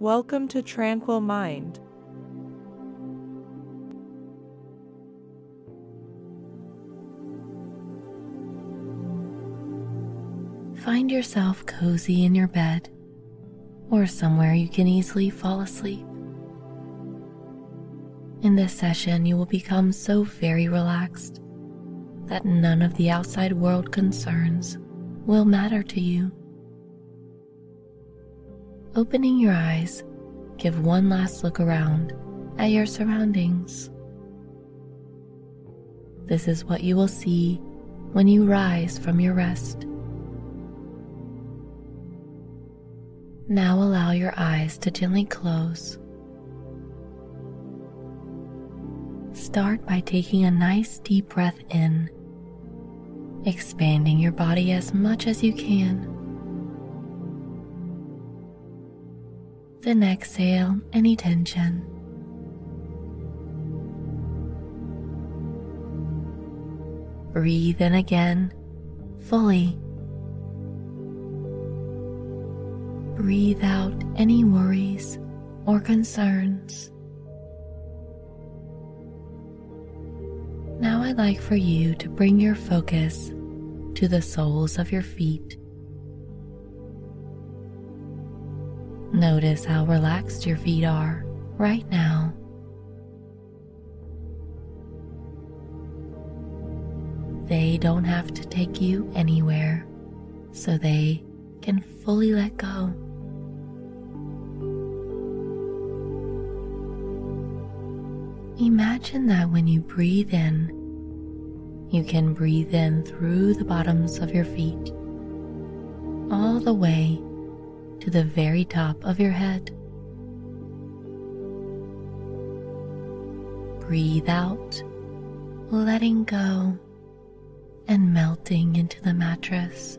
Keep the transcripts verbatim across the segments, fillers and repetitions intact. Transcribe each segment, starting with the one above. Welcome to Tranquil Mind. Find yourself cozy in your bed or somewhere you can easily fall asleep. In this session, you will become so very relaxed that none of the outside world concerns will matter to you. Opening your eyes, give one last look around at your surroundings. This is what you will see when you rise from your rest. Now allow your eyes to gently close. Start by taking a nice deep breath in, expanding your body as much as you can. Then exhale any tension. Breathe in again, fully. Breathe out any worries or concerns. Now I'd like for you to bring your focus to the soles of your feet. Notice how relaxed your feet are right now. They don't have to take you anywhere, so they can fully let go. Imagine that when you breathe in, you can breathe in through the bottoms of your feet, all the way to the very top of your head. Breathe out, letting go and melting into the mattress.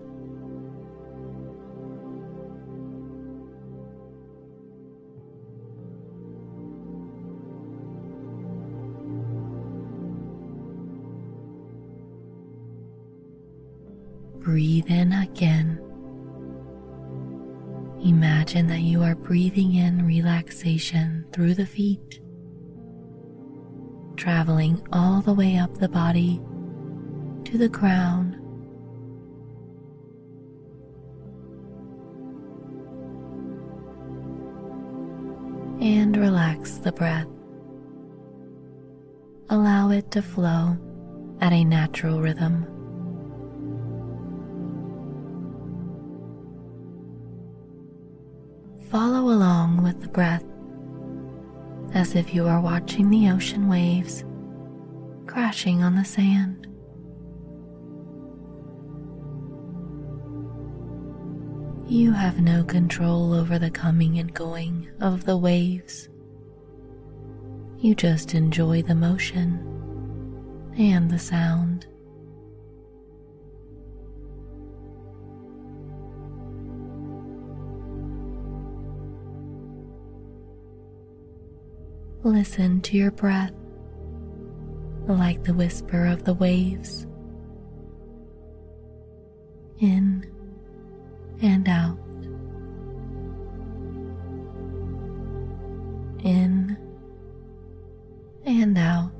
Breathe in again. Imagine that you are breathing in relaxation through the feet, traveling all the way up the body to the crown. And relax the breath. Allow it to flow at a natural rhythm. Follow along with the breath, as if you are watching the ocean waves crashing on the sand. You have no control over the coming and going of the waves. You just enjoy the motion and the sound. Listen to your breath, like the whisper of the waves, in and out, in and out,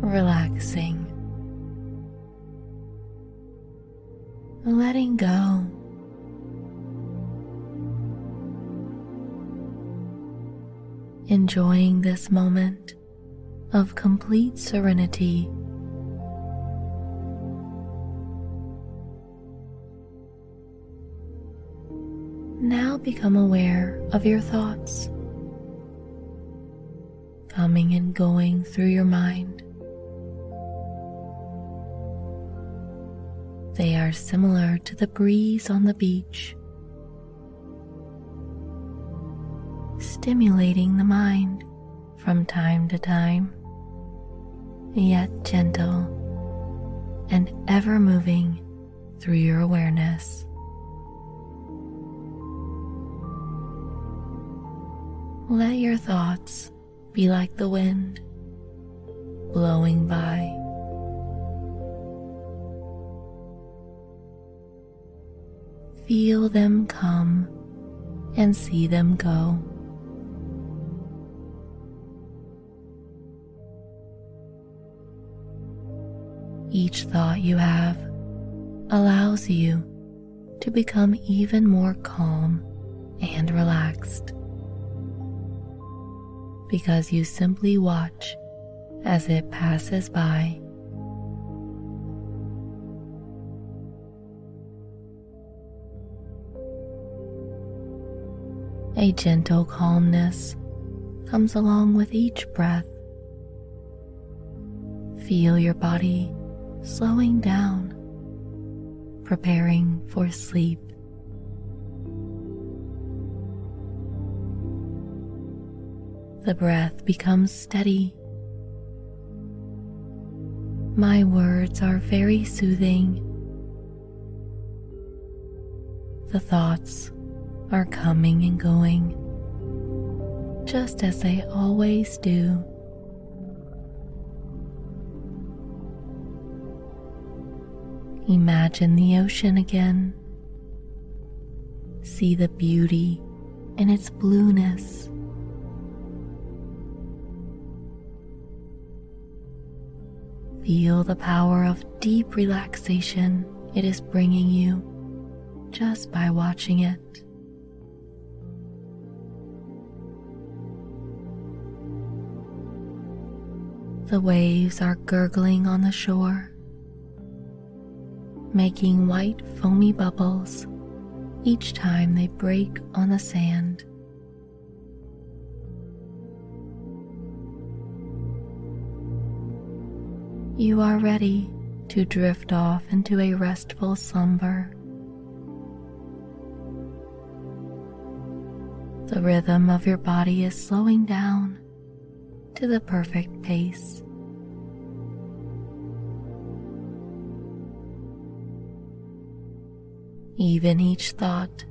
relaxing, letting go. Enjoying this moment of complete serenity. Now become aware of your thoughts, coming and going through your mind. They are similar to the breeze on the beach, stimulating the mind from time to time, yet gentle and ever moving through your awareness. Let your thoughts be like the wind blowing by. Feel them come and see them go. Each thought you have allows you to become even more calm and relaxed, because you simply watch as it passes by. A gentle calmness comes along with each breath. Feel your body slowing down, preparing for sleep. The breath becomes steady. My words are very soothing. The thoughts are coming and going, just as they always do. Imagine the ocean again. See the beauty in its blueness. Feel the power of deep relaxation it is bringing you just by watching it. The waves are gurgling on the shore, making white foamy bubbles each time they break on the sand. You are ready to drift off into a restful slumber. The rhythm of your body is slowing down to the perfect pace. Even each thought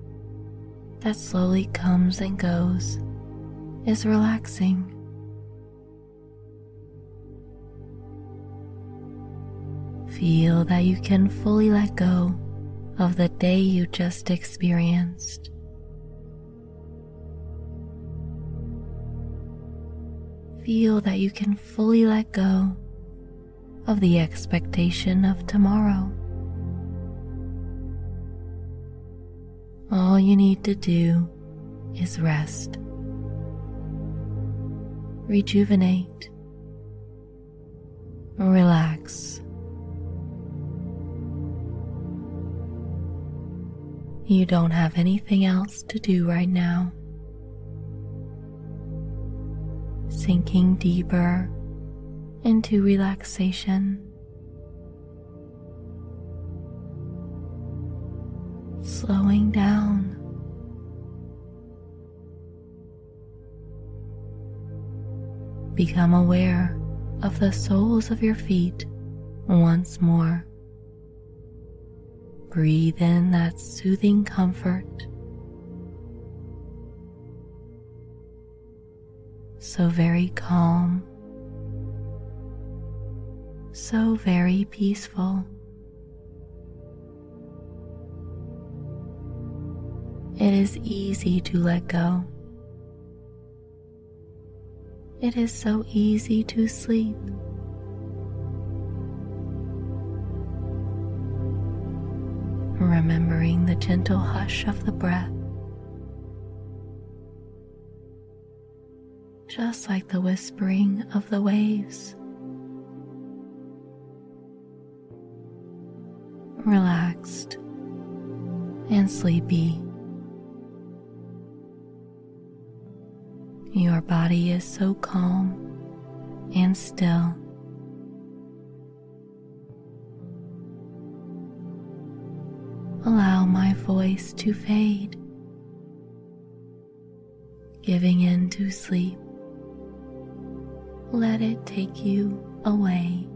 that slowly comes and goes is relaxing. Feel that you can fully let go of the day you just experienced. Feel that you can fully let go of the expectation of tomorrow. All you need to do is rest, rejuvenate, relax. You don't have anything else to do right now. Sinking deeper into relaxation. Slowing down. Become aware of the soles of your feet once more. Breathe in that soothing comfort. So very calm. So very peaceful. It is easy to let go. It is so easy to sleep. Remembering the gentle hush of the breath, just like the whispering of the waves. Relaxed and sleepy. Your body is so calm and still. Allow my voice to fade, giving in to sleep. Let it take you away.